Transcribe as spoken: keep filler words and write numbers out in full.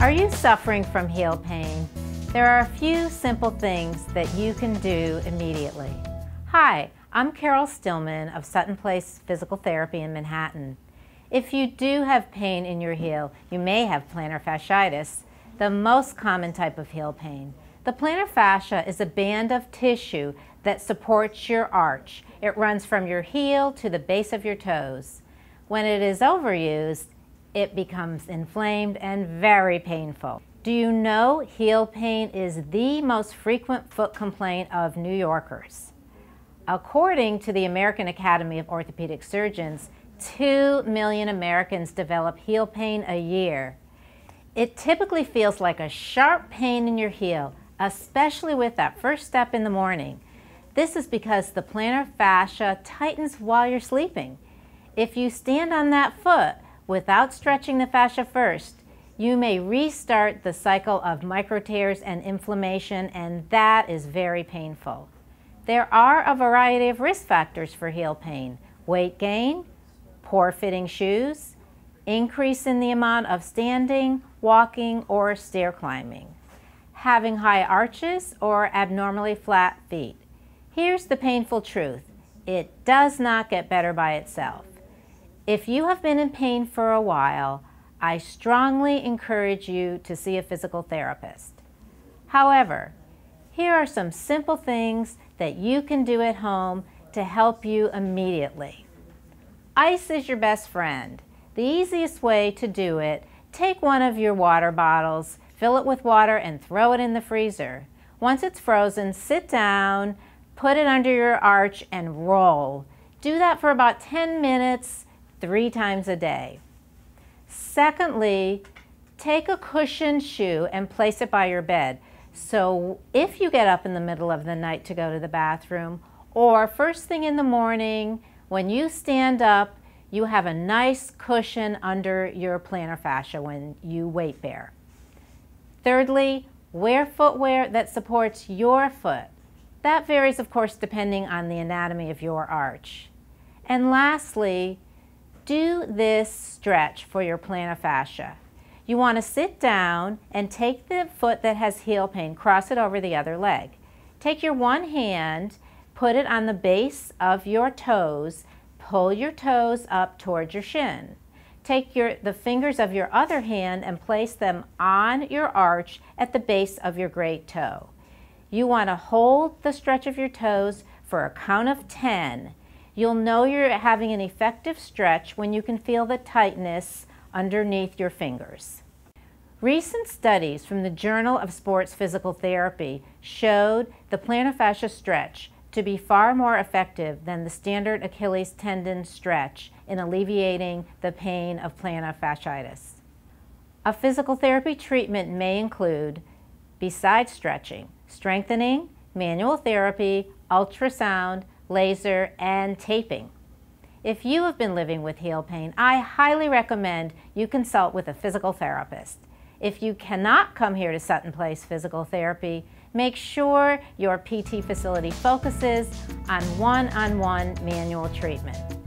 Are you suffering from heel pain? There are a few simple things that you can do immediately. Hi, I'm Carol Stillman of Sutton Place Physical Therapy in Manhattan. If you do have pain in your heel, you may have plantar fasciitis, the most common type of heel pain. The plantar fascia is a band of tissue that supports your arch. It runs from your heel to the base of your toes. When it is overused, it becomes inflamed and very painful. Do you know heel pain is the most frequent foot complaint of New Yorkers? According to the American Academy of Orthopedic Surgeons, two million Americans develop heel pain a year. It typically feels like a sharp pain in your heel, especially with that first step in the morning. This is because the plantar fascia tightens while you're sleeping. If you stand on that foot without stretching the fascia first, you may restart the cycle of micro tears and inflammation, and that is very painful. There are a variety of risk factors for heel pain: weight gain, poor fitting shoes, increase in the amount of standing, walking, or stair climbing, having high arches or abnormally flat feet. Here's the painful truth: it does not get better by itself. If you have been in pain for a while, I strongly encourage you to see a physical therapist. However, here are some simple things that you can do at home to help you immediately. Ice is your best friend. The easiest way to do it, take one of your water bottles, fill it with water, and throw it in the freezer. Once it's frozen, sit down, put it under your arch, and roll. Do that for about ten minutes, three times a day. Secondly, take a cushioned shoe and place it by your bed. So if you get up in the middle of the night to go to the bathroom, or first thing in the morning, when you stand up, you have a nice cushion under your plantar fascia when you weight bear. Thirdly, wear footwear that supports your foot. That varies, of course, depending on the anatomy of your arch. And lastly, do this stretch for your plantar fascia. You want to sit down and take the foot that has heel pain, cross it over the other leg. Take your one hand, put it on the base of your toes, pull your toes up towards your shin. Take your, the fingers of your other hand and place them on your arch at the base of your great toe. You want to hold the stretch of your toes for a count of ten. You'll know you're having an effective stretch when you can feel the tightness underneath your fingers. Recent studies from the Journal of Sports Physical Therapy showed the plantar fascia stretch to be far more effective than the standard Achilles tendon stretch in alleviating the pain of plantar fasciitis. A physical therapy treatment may include, besides stretching, strengthening, manual therapy, ultrasound, laser, and taping. If you have been living with heel pain, I highly recommend you consult with a physical therapist. If you cannot come here to Sutton Place Physical Therapy, make sure your P T facility focuses on one-on-one manual treatment.